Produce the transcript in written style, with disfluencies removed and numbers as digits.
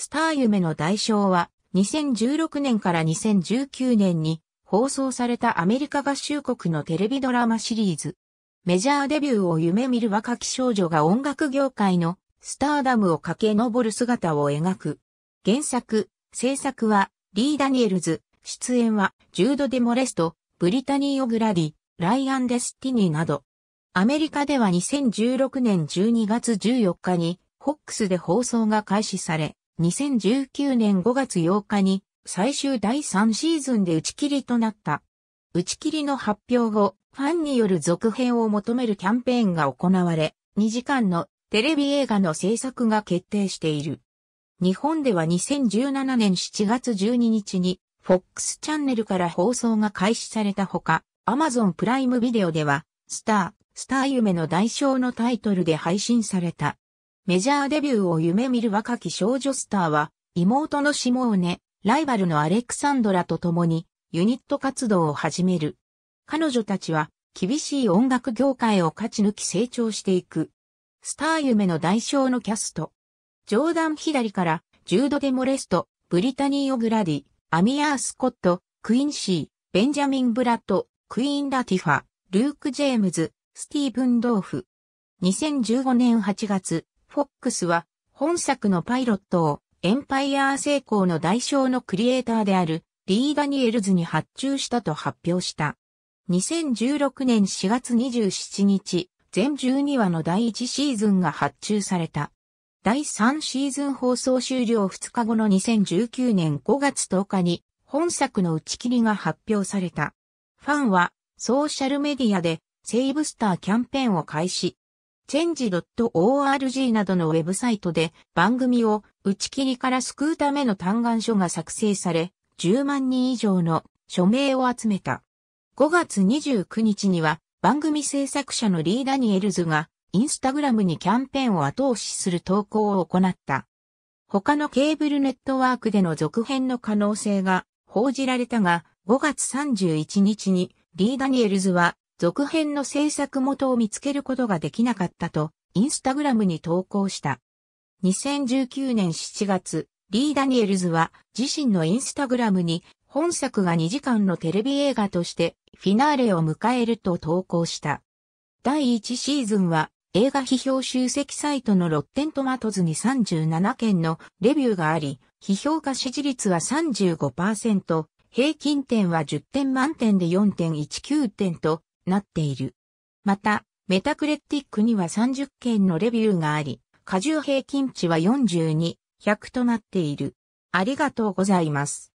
スター夢の代償は2016年から2019年に放送されたアメリカ合衆国のテレビドラマシリーズ。メジャーデビューを夢見る若き少女が音楽業界のスターダムを駆け上る姿を描く。原作、制作はリー・ダニエルズ、出演はジュード・デ・モレスト、ブリタニー・オグラディ、ライアン・デスティニーなど。アメリカでは2016年12月14日にFOXで放送が開始され、2019年5月8日に最終第3シーズンで打ち切りとなった。打ち切りの発表後、ファンによる続編を求めるキャンペーンが行われ、2時間のテレビ映画の制作が決定している。日本では2017年7月12日に FOX チャンネルから放送が開始されたほか、Amazon プライムビデオでは、スター夢の代償のタイトルで配信された。メジャーデビューを夢見る若き少女スターは、妹のシモーネ、ライバルのアレクサンドラと共に、ユニット活動を始める。彼女たちは、厳しい音楽業界を勝ち抜き成長していく。スター夢の代償のキャスト。ジョーダン・ヒダリから、ジュード・デ・モレスト、ブリタニー・オグラディ、アミアー・スコット、クインシー、ベンジャミン・ブラッド、クイーン・ラティファ、ルーク・ジェームズ、スティーブン・ドーフ。2015年8月、FOX は本作のパイロットをエンパイアー成功の代償のクリエイターであるリー・ダニエルズに発注したと発表した。2016年4月27日、全12話の第1シーズンが発注された。第3シーズン放送終了2日後の2019年5月10日に本作の打ち切りが発表された。ファンはソーシャルメディアでセーブスターキャンペーンを開始。change.org などのウェブサイトで番組を打ち切りから救うための嘆願書が作成され、10万人以上の署名を集めた。5月29日には番組制作者のリー・ダニエルズがインスタグラムにキャンペーンを後押しする投稿を行った。他のケーブルネットワークでの続編の可能性が報じられたが、5月31日にリー・ダニエルズは続編の制作元を見つけることができなかったとインスタグラムに投稿した。2019年7月、リー・ダニエルズは自身のインスタグラムに本作が2時間のテレビ映画としてフィナーレを迎えると投稿した。第1シーズンは映画批評集積サイトのRotten Tomatoesに37件のレビューがあり、批評家支持率は 35%、平均点は10点満点で 4.19 点となっている。また、Metacriticには30件のレビューがあり、加重平均値は42、100となっている。ありがとうございます。